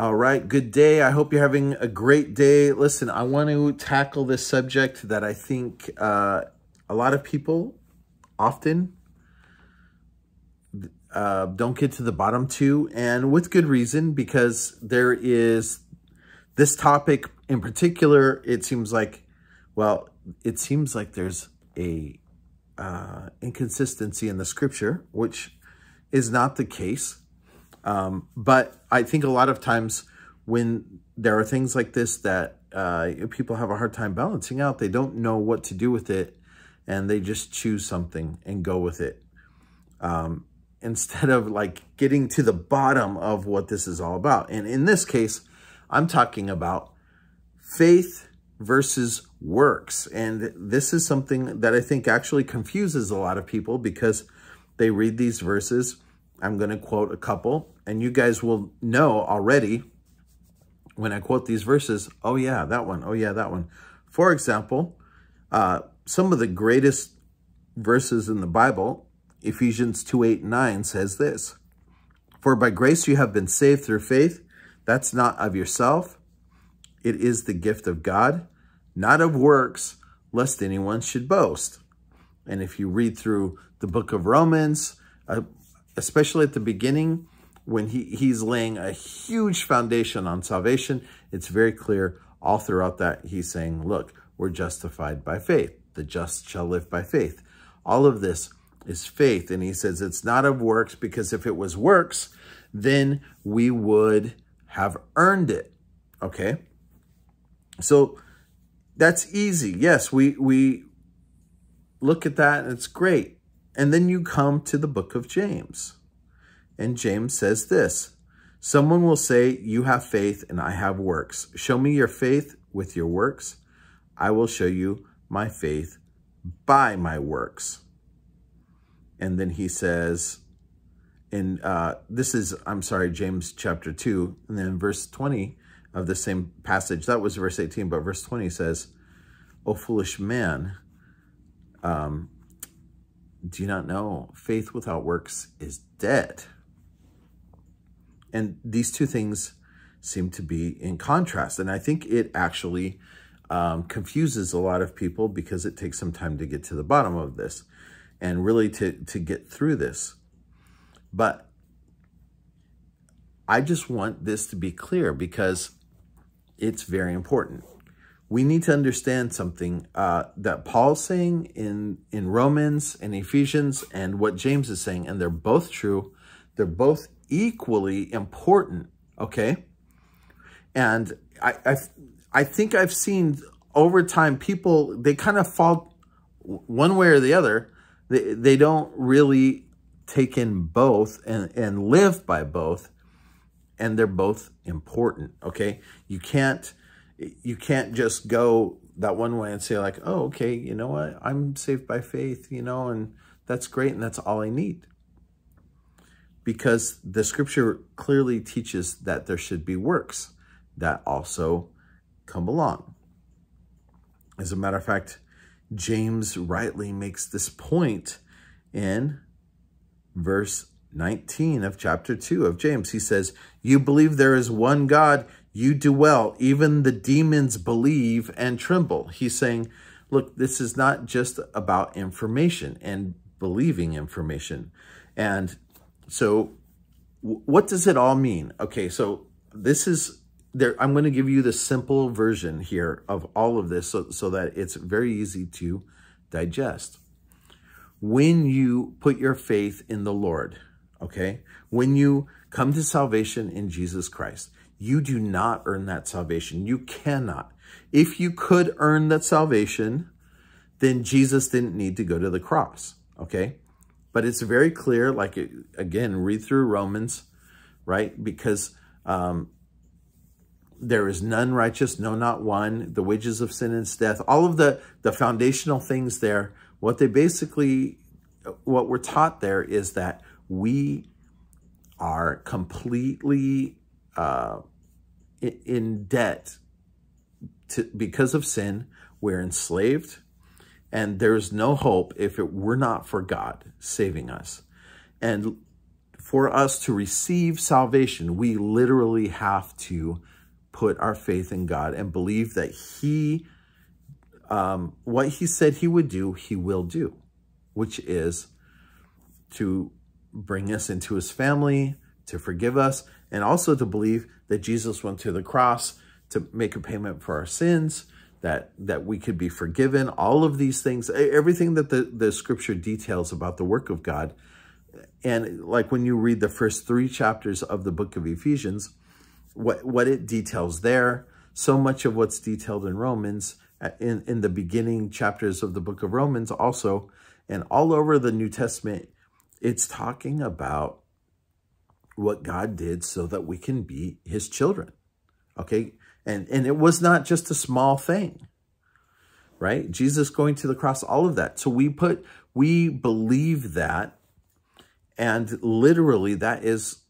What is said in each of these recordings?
All right, good day. I hope you're having a great day. Listen, I want to tackle this subject that I think a lot of people often don't get to the bottom to, and with good reason, because there is this topic in particular. It seems like there's a inconsistency in the scripture, which is not the case. But I think a lot of times when there are things like this that people have a hard time balancing out, they don't know what to do with it, and they just choose something and go with it instead of like getting to the bottom of what this is all about. And in this case, I'm talking about faith versus works. And this is something that I think actually confuses a lot of people, because they read these verses. I'm going to quote a couple, and you guys will know already when I quote these verses, oh yeah, that one, oh yeah, that one. For example, some of the greatest verses in the Bible, Ephesians 2:8-9 says this: "For by grace you have been saved through faith, that's not of yourself, it is the gift of God, not of works, lest anyone should boast." And if you read through the book of Romans, especially at the beginning, when he's laying a huge foundation on salvation, it's very clear all throughout that he's saying, look, we're justified by faith. The just shall live by faith. All of this is faith. And he says it's not of works, because if it was works, then we would have earned it. Okay? So that's easy. Yes, we look at that and it's great. And then you come to the book of James. And James says this: "Someone will say, you have faith and I have works. Show me your faith with your works. I will show you my faith by my works." And then he says, and this is, I'm sorry, James chapter 2, and then verse 20 of the same passage. That was verse 18, but verse 20 says, "O foolish man, do you not know faith without works is dead?" And these two things seem to be in contrast. And I think it actually confuses a lot of people, because it takes some time to get to the bottom of this and really to get through this. But I just want this to be clear, because it's very important. We need to understand something that Paul's saying in Romans and Ephesians, and what James is saying, and they're both true. They're both equally important, okay? And I think I've seen over time people, they kind of fall one way or the other. They don't really take in both and live by both, and they're both important, okay? You can't just go that one way and say like, oh, okay, you know what? I'm saved by faith, you know, and that's great. And that's all I need. Because the scripture clearly teaches that there should be works that also come along. As a matter of fact, James rightly makes this point in verse 19 of chapter 2 of James. He says, "You believe there is one God, you do well. Even the demons believe and tremble." He's saying, look, this is not just about information and believing information. And so what does it all mean? Okay, so this is, there. I'm going to give you the simple version here of all of this so that it's very easy to digest. When you put your faith in the Lord, okay, when you come to salvation in Jesus Christ, you do not earn that salvation. You cannot. If you could earn that salvation, then Jesus didn't need to go to the cross, okay? But it's very clear, like, again, read through Romans, right? Because there is none righteous, no, not one. The wages of sin is death. All of the foundational things there, what we're taught there is that we are completely in debt because of sin. We're enslaved, and there's no hope if it were not for God saving us. And for us to receive salvation, we literally have to put our faith in God and believe that he, what he said he would do, he will do, which is to bring us into his family, to forgive us, and also to believe that Jesus went to the cross to make a payment for our sins, that we could be forgiven. All of these things, everything that the scripture details about the work of God. And like when you read the first 3 chapters of the book of Ephesians, what it details there, so much of what's detailed in Romans, in the beginning chapters of the book of Romans also, and all over the New Testament, it's talking about what God did so that we can be his children, okay? And it was not just a small thing, right? Jesus going to the cross, all of that. So we believe that, and literally that is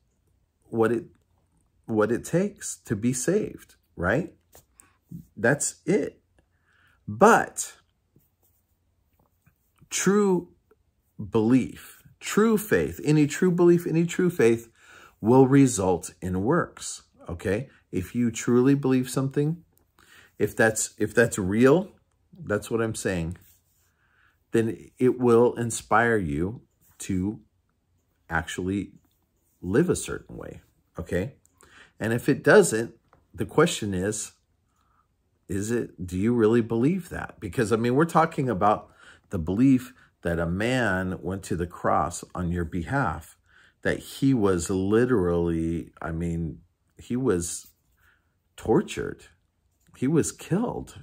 what it takes to be saved, right? That's it. But true belief, true faith, any true belief, any true faith will result in works, okay? If you truly believe something, if that's real, that's what I'm saying, then it will inspire you to actually live a certain way, okay? And if it doesn't, the question is it, do you really believe that? Because, I mean, we're talking about the belief that a man went to the cross on your behalf, that he was literally, I mean, he was tortured. He was killed,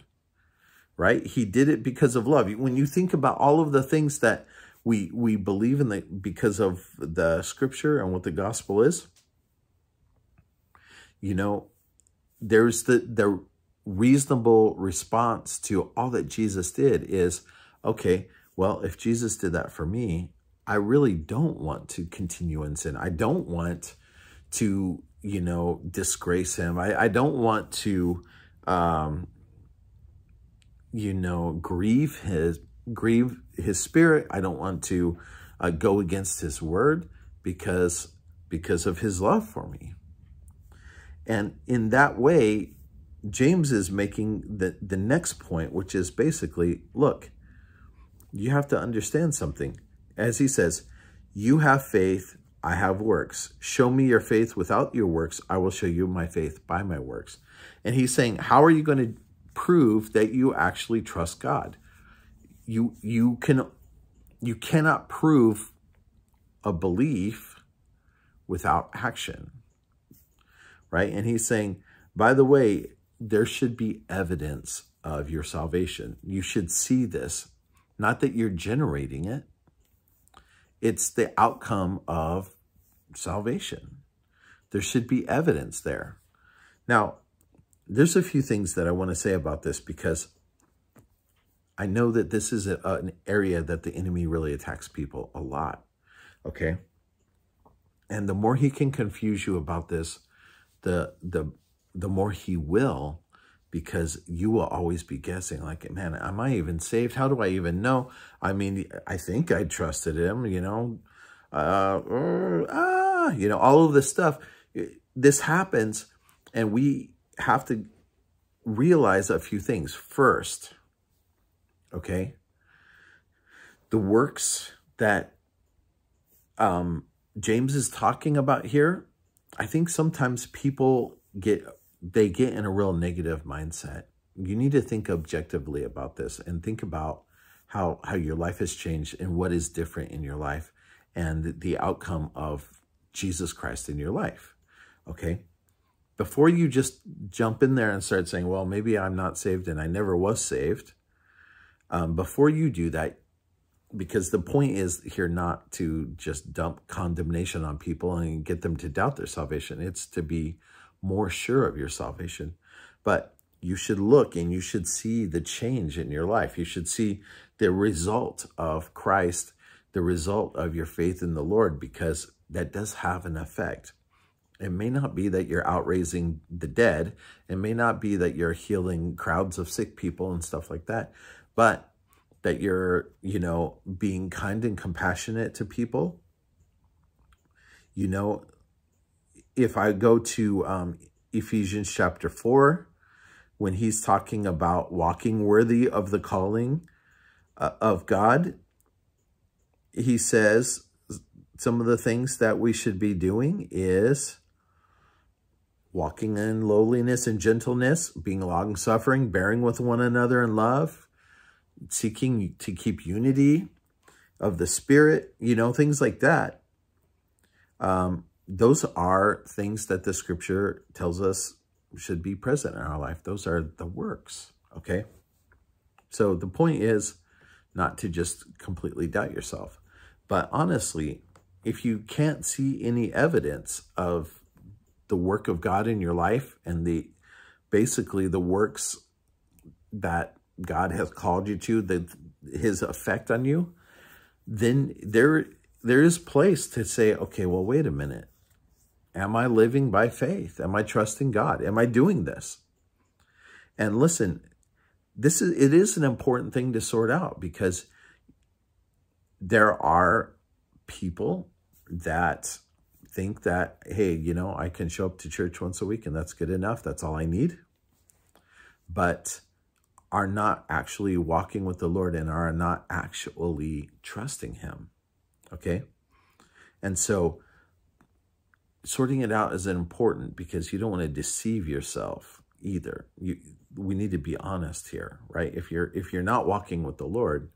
right? He did it because of love. When you think about all of the things that we believe in because of the scripture and what the gospel is, you know, there's the reasonable response to all that Jesus did is, okay, well, if Jesus did that for me, I really don't want to continue in sin. I don't want to, you know, disgrace him. I don't want to, you know, grieve his spirit. I don't want to go against his word because of his love for me. And in that way, James is making the next point, which is basically, look, you have to understand something. As he says, you have faith, I have works. Show me your faith without your works. I will show you my faith by my works. And he's saying, how are you going to prove that you actually trust God? You cannot prove a belief without action, right? And he's saying, by the way, there should be evidence of your salvation. You should see this, not that you're generating it. It's the outcome of salvation. There should be evidence there. Now, there's a few things that I want to say about this because I know that this is an area that the enemy really attacks people a lot, okay? And the more he can confuse you about this, the more he will, because you will always be guessing, like, man, am I even saved? How do I even know? I mean, I think I trusted him, you know, you know, all of this stuff. This happens, and we have to realize a few things. First, okay, the works that James is talking about here, I think sometimes people get in a real negative mindset. You need to think objectively about this and think about how your life has changed and what is different in your life and the outcome of Jesus Christ in your life, okay? Before you just jump in there and start saying, well, maybe I'm not saved and I never was saved, before you do that, because the point is here not to just dump condemnation on people and get them to doubt their salvation. It's to be more sure of your salvation. But you should look and you should see the change in your life. You should see the result of Christ, the result of your faith in the Lord, because that does have an effect. It may not be that you're out raising the dead. It may not be that you're healing crowds of sick people and stuff like that, but that you're, you know, being kind and compassionate to people. You know, if I go to Ephesians chapter 4, when he's talking about walking worthy of the calling of God, he says some of the things that we should be doing is walking in lowliness and gentleness, being long-suffering, bearing with one another in love, seeking to keep unity of the Spirit, you know, things like that. Those are things that the Scripture tells us should be present in our life. Those are the works, okay? So the point is not to just completely doubt yourself. But honestly, if you can't see any evidence of the work of God in your life and the basically the works that God has called you to, his effect on you, then there is place to say, okay, well, wait a minute. Am I living by faith? Am I trusting God? Am I doing this? And listen, it is an important thing to sort out, because there are people that think that, hey, you know, I can show up to church once a week and that's good enough. That's all I need. But are not actually walking with the Lord and are not actually trusting him. Okay? And so sorting it out is important, because you don't want to deceive yourself either. We need to be honest here, right? If you're not walking with the Lord,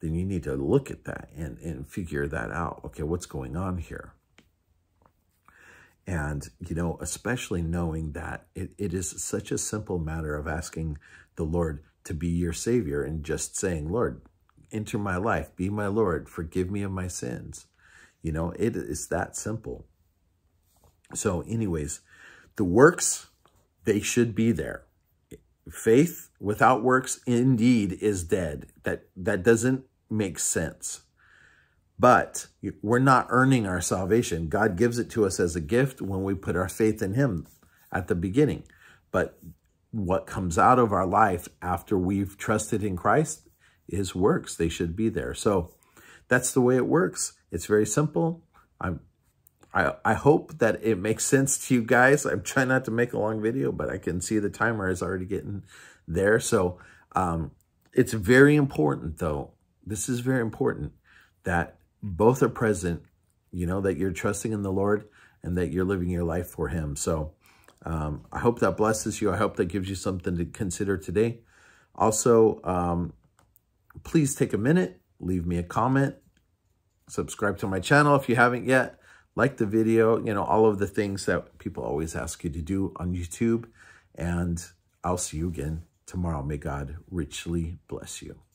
then you need to look at that and figure that out. Okay, what's going on here? And, you know, especially knowing that it is such a simple matter of asking the Lord to be your Savior and just saying, Lord, enter my life, be my Lord, forgive me of my sins. You know, it is that simple. So anyways, the works, they should be there. Faith without works indeed is dead. That doesn't make sense. But we're not earning our salvation. God gives it to us as a gift when we put our faith in him at the beginning. But what comes out of our life after we've trusted in Christ is works. They should be there. So that's the way it works. It's very simple. I hope that it makes sense to you guys. I'm trying not to make a long video, but I can see the timer is already getting there. So it's very important, though. This is very important that both are present, you know, that you're trusting in the Lord and that you're living your life for him. So I hope that blesses you. I hope that gives you something to consider today. Also, please take a minute, leave me a comment, subscribe to my channel if you haven't yet. Like the video, you know, all of the things that people always ask you to do on YouTube. And I'll see you again tomorrow. May God richly bless you.